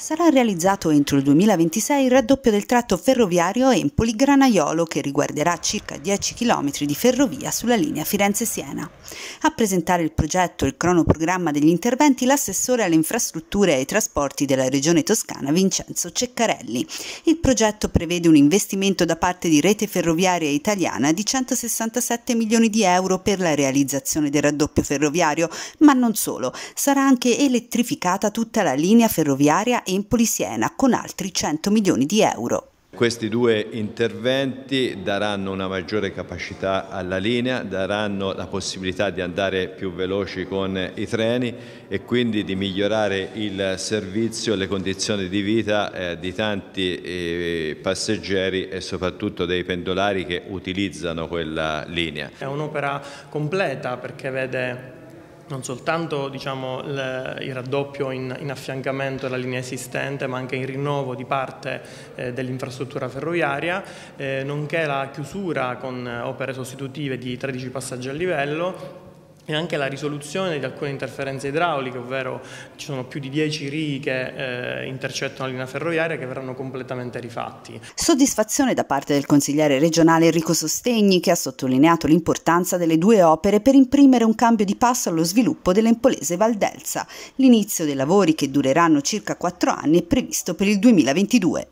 sarà realizzato entro il 2026 il raddoppio del tratto ferroviario Empoli-Granaiolo che riguarderà circa 10 km di ferrovia sulla linea Firenze-Siena. A presentare il progetto e il cronoprogramma degli interventi l'assessore alle infrastrutture e ai trasporti della Regione Toscana Vincenzo Ceccarelli. Il progetto prevede un investimento da parte di Rete Ferroviaria Italiana di 167 milioni di euro per la realizzazione del raddoppio ferroviario, ma non solo, sarà anche elettrificata tutta la linea ferroviaria in Polisiena con altri 100 milioni di euro. Questi due interventi daranno una maggiore capacità alla linea, daranno la possibilità di andare più veloci con i treni e quindi di migliorare il servizio e le condizioni di vita di tanti passeggeri e soprattutto dei pendolari che utilizzano quella linea. È un'opera completa perché vede non soltanto diciamo, il raddoppio in affiancamento della linea esistente, ma anche il rinnovo di parte dell'infrastruttura ferroviaria, nonché la chiusura con opere sostitutive di 13 passaggi a livello, e anche la risoluzione di alcune interferenze idrauliche, ovvero ci sono più di 10 righe che intercettano la linea ferroviaria che verranno completamente rifatti. Soddisfazione da parte del consigliere regionale Enrico Sostegni che ha sottolineato l'importanza delle due opere per imprimere un cambio di passo allo sviluppo dell'Empolese Valdelsa. L'inizio dei lavori che dureranno circa 4 anni è previsto per il 2022.